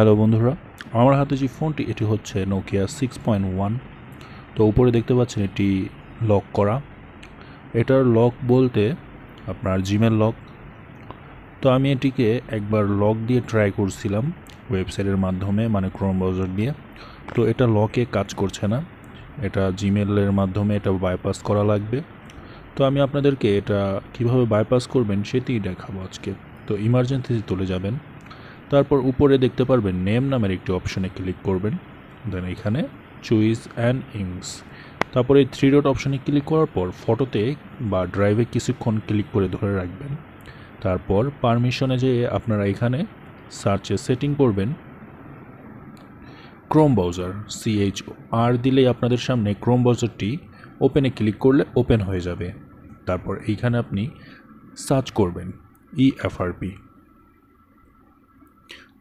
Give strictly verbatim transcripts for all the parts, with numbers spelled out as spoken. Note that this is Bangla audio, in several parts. হ্যালো বন্ধুরা, আমার হাতে যে ফোনটি এটি হচ্ছে নোকিয়া সিক্স পয়েন্ট ওয়ান। তো উপরে দেখতে পাচ্ছেন এটি লক করা। এটার লক বলতে আপনার জিমেল লক। তো আমি এটিকে একবার লক দিয়ে ট্রাই করছিলাম ওয়েবসাইটের মাধ্যমে, মানে ক্রোম ব্রাউজার দিয়ে। তো এটা লকে কাজ করছে না, এটা জিমেলের মাধ্যমে এটা বাইপাস করা লাগবে। তো আমি আপনাদেরকে এটা কিভাবে বাইপাস করবেন সেটিই দেখাবো আজকে। তো ইমার্জেন্সিতে চলে যাবেন, তারপর উপরে দেখতে পারবেন নেম নামের একটি অপশনে ক্লিক করবেন, দেন এখানে চুইস অ্যান্ড ইংস, তারপরে থ্রি ডট অপশনে ক্লিক করার পর ফটোতে বা ড্রাইভে কিছুক্ষণ ক্লিক করে ধরে রাখবেন। তারপর পারমিশনে যেয়ে আপনারা এখানে সার্চে সেটিং করবেন ক্রোম ব্রাউজার, সিএইচ আর দিলেই আপনাদের সামনে ক্রোম ব্রাউজারটি ওপেনে ক্লিক করলে ওপেন হয়ে যাবে। তারপর এইখানে আপনি সার্চ করবেন ইএফআরপি,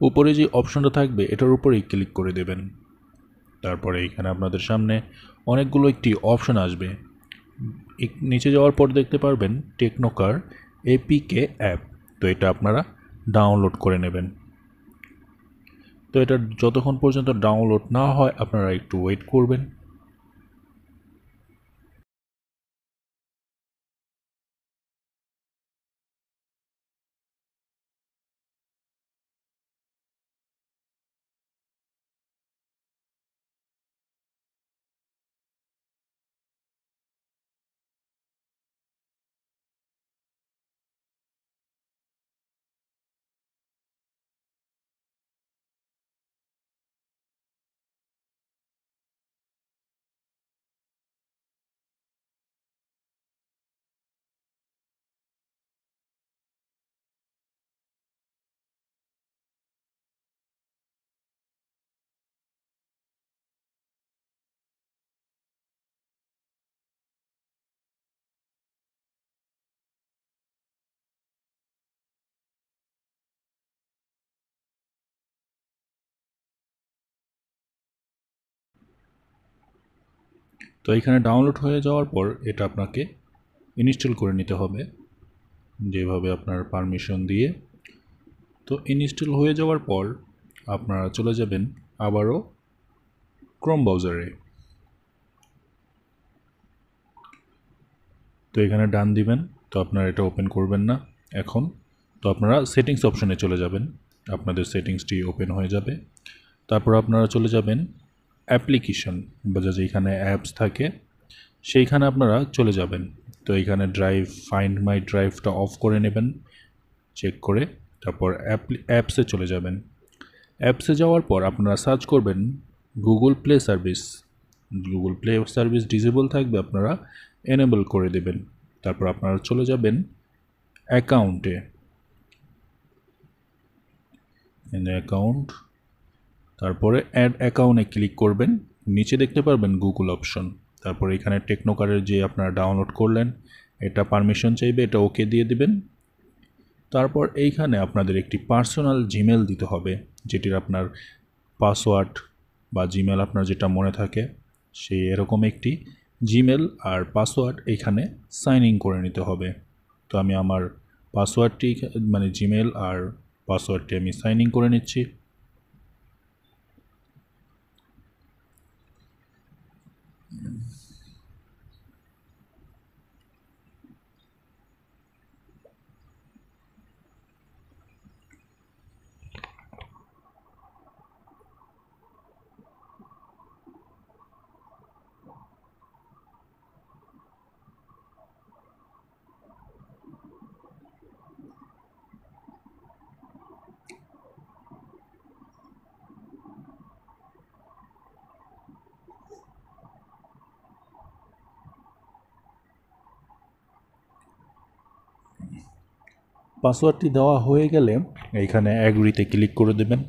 উপরে যে অপশনটা থাকবে এটার উপরেই ক্লিক করে দেবেন। তারপরে এইখানে আপনাদের সামনে অনেকগুলো একটি অপশন আসবে। নিচে যাওয়ার পর দেখতে পারবেন টেকনোকার এপিকে অ্যাপ। তো এটা আপনারা ডাউনলোড করে নেবেন। তো এটা যতক্ষণ পর্যন্ত ডাউনলোড না হয় আপনারা একটু ওয়েট করবেন। তো এখানে ডাউনলোড হয়ে যাওয়ার পর এটা আপনাকে ইনস্টল করে নিতে হবে যেভাবে আপনার পারমিশন দিয়ে। তো ইনস্টল হয়ে যাওয়ার পর আপনারা চলে যাবেন আবারও ক্রোম ব্রাউজারে। তো এখানে ডান দিবেন। তো আপনারা এটা ওপেন করবেন না এখন। তো আপনারা সেটিংস অপশনে চলে যাবেন, আপনাদের সেটিংসটি ওপেন হয়ে যাবে। তারপর আপনারা চলে যাবেন অ্যাপ্লিকেশন বা যেখানে অ্যাপস থাকে সেইখানে আপনারা চলে যাবেন। তো এইখানে ড্রাইভ, ফাইন্ড মাই ড্রাইভটা অফ করে নেবেন চেক করে। তারপর অ্যাপসে চলে যাবেন। অ্যাপসে যাওয়ার পর আপনারা সার্চ করবেন Google play service. Google play service disable থাকবে, আপনারা এনেবল করে দেবেন। তারপর আপনারা চলে যাবেন অ্যাকাউন্টে, অ্যাকাউন্ট, তারপরে অ্যাড অ্যাকাউন্টে ক্লিক করবেন। নিচে দেখতে পারবেন গুগল অপশন। তারপরে এখানে টেকনোকারের যে আপনারা ডাউনলোড করলেন এটা পারমিশন চাইবে, এটা ওকে দিয়ে দিবেন। তারপর এইখানে আপনাদের একটি পার্সোনাল জিমেল দিতে হবে যেটির আপনার পাসওয়ার্ড বা জিমেল আপনার যেটা মনে থাকে সেই এরকম একটি জিমেল আর পাসওয়ার্ড এইখানে সাইন ইন করে নিতে হবে। তো আমি আমার পাসওয়ার্ডটি মানে জিমেল আর পাসওয়ার্ডটি আমি সাইন ইন করে নিচ্ছি। পাসওয়ার্ডটি দেওয়া হয়ে গেলে এইখানে অ্যাগ্রিতে ক্লিক করে দেবেন।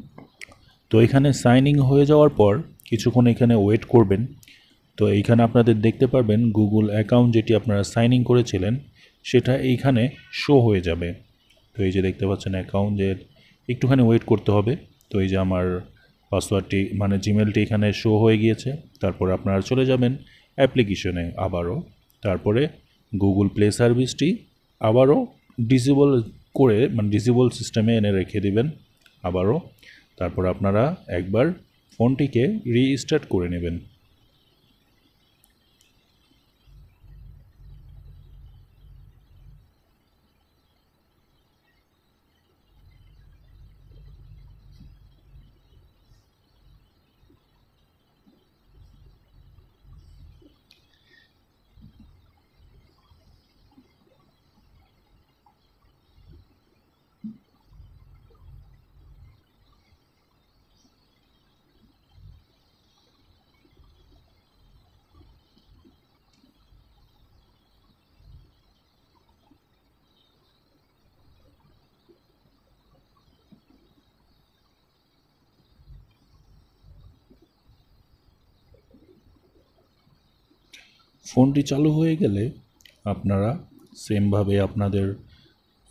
তো এখানে সাইন ইন হয়ে যাওয়ার পর কিছুক্ষণ এখানে ওয়েট করবেন। তো এইখানে আপনাদের দেখতে পারবেন গুগল অ্যাকাউন্ট যেটি আপনারা সাইন ইন করেছিলেন সেটা এইখানে শো হয়ে যাবে। তো এই যে দেখতে পাচ্ছেন অ্যাকাউন্টের, একটুখানি ওয়েট করতে হবে। তো এই যে আমার পাসওয়ার্ডটি মানে জিমেলটি এখানে শো হয়ে গিয়েছে। তারপরে আপনারা চলে যাবেন অ্যাপ্লিকেশনে আবারও, তারপরে গুগল প্লে সার্ভিসটি আবারও ডিসেবল করে মানে ডিসেবল সিস্টেমে এনে রেখে দিবেন আবারও। তারপর আপনারা একবার ফোনটিকে রিস্টার্ট করে নেবেন। ফোনটি চালু হয়ে গেলে আপনারা সেমভাবে আপনাদের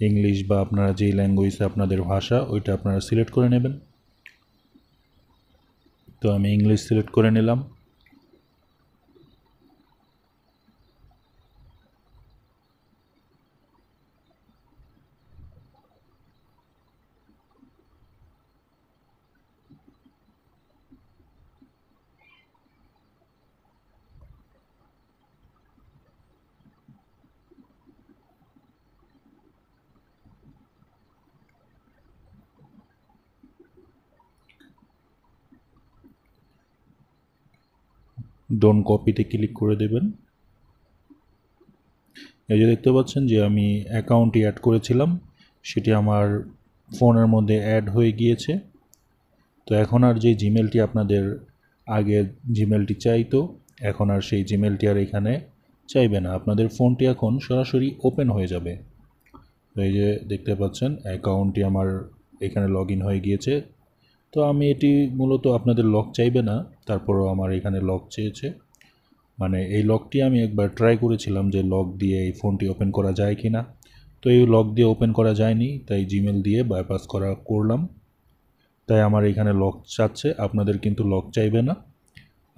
ইংলিশ বা আপনারা যেই ল্যাঙ্গুয়েজে আপনাদের ভাষা ওইটা আপনারা সিলেক্ট করে নেবেন। তো আমি ইংলিশ সিলেক্ট করে নিলাম। ডোন্ট কপিতে ক্লিক করে দেবেন। এই যে দেখতে পাচ্ছেন যে আমি অ্যাকাউন্টটি অ্যাড করেছিলাম সেটি আমার ফোনের মধ্যে অ্যাড হয়ে গিয়েছে। তো এখন আর যে জিমেলটি আপনাদের আগে জিমেলটি চাইতো এখন আর সেই জিমেলটি আর এখানে চাইবে না, আপনাদের ফোনটি এখন সরাসরি ওপেন হয়ে যাবে। তো এই যে দেখতে পাচ্ছেন অ্যাকাউন্টটি আমার এখানে লগ ইন হয়ে গিয়েছে। তো আমি এটি মূলত আপনাদের লক চাইবে না, তারপরও আমার এখানে লক চেয়েছে, মানে এই লকটি আমি একবার ট্রাই করেছিলাম যে লক দিয়ে এই ফোনটি ওপেন করা যায় কি না। তো এই লক দিয়ে ওপেন করা যায়নি, তাই জিমেল দিয়ে বাইপাস করা করলাম, তাই আমার এখানে লক চাচ্ছে। আপনাদের কিন্তু লক চাইবে না,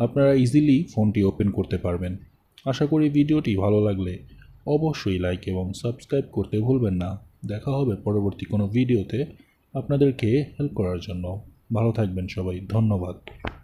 আপনারা ইজিলি ফোনটি ওপেন করতে পারবেন। আশা করি ভিডিওটি ভালো লাগলে অবশ্যই লাইক এবং সাবস্ক্রাইব করতে ভুলবেন না। দেখা হবে পরবর্তী কোনো ভিডিওতে আপনাদেরকে হেল্প করার জন্য। ভালো থাকবেন সবাই, ধন্যবাদ।